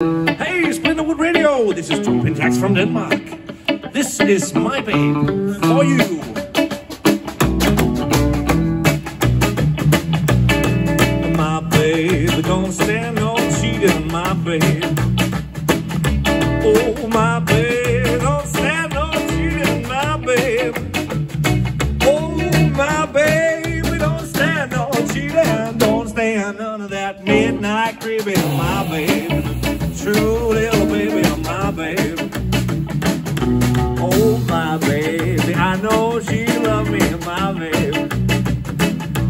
Hey, Splinterwood Radio, this is Jumpin' Jacks from Denmark. This is my babe for you. My babe, don't stand no cheating, my babe. Oh, my babe, don't stand no cheating, my babe. Oh, my babe, don't stand no cheating, don't stand none of that midnight creeping, my babe. True little baby, oh my baby. Oh my baby, I know she loves me, my baby.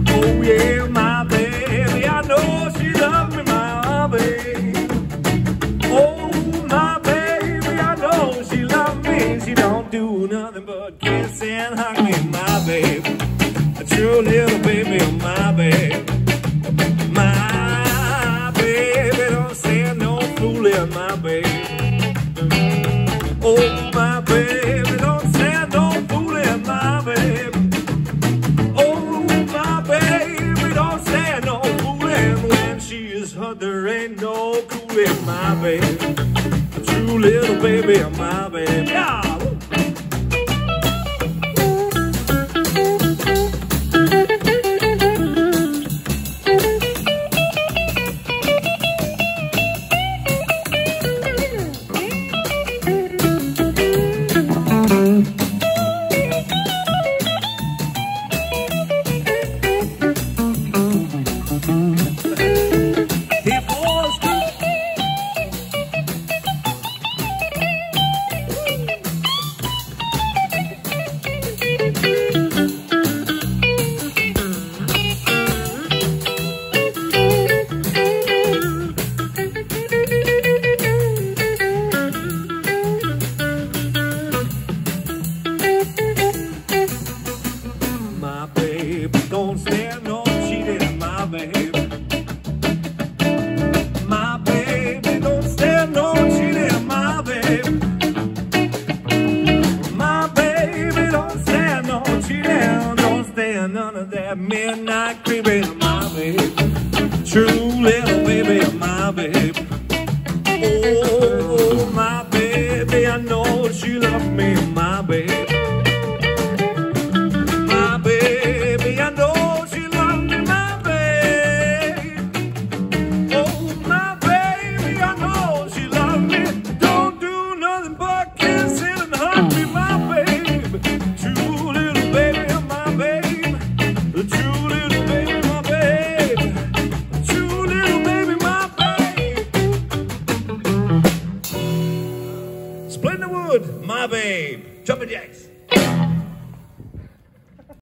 Oh yeah, my baby, I know she loves me, my baby. Oh my baby, I know she loves me. She don't do nothing but kiss and hug me, my baby. A true little baby, oh my baby. My baby, oh my baby, don't stand no fooling, my baby. Oh my baby, don't stand no fooling. When she is hot, there ain't no cooling, my baby. A true little baby, my baby. Yeah. Don't stand no cheating, my baby. My baby, don't stand no cheating, my baby. My baby, don't stand no cheating. Don't stand none of that midnight creeping, my baby. True little baby, my baby. Oh, my baby, I know she loves me, my baby. Splinterwood, my babe. Jumpin' Jacks.